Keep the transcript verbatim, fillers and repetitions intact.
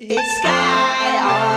H S K Y.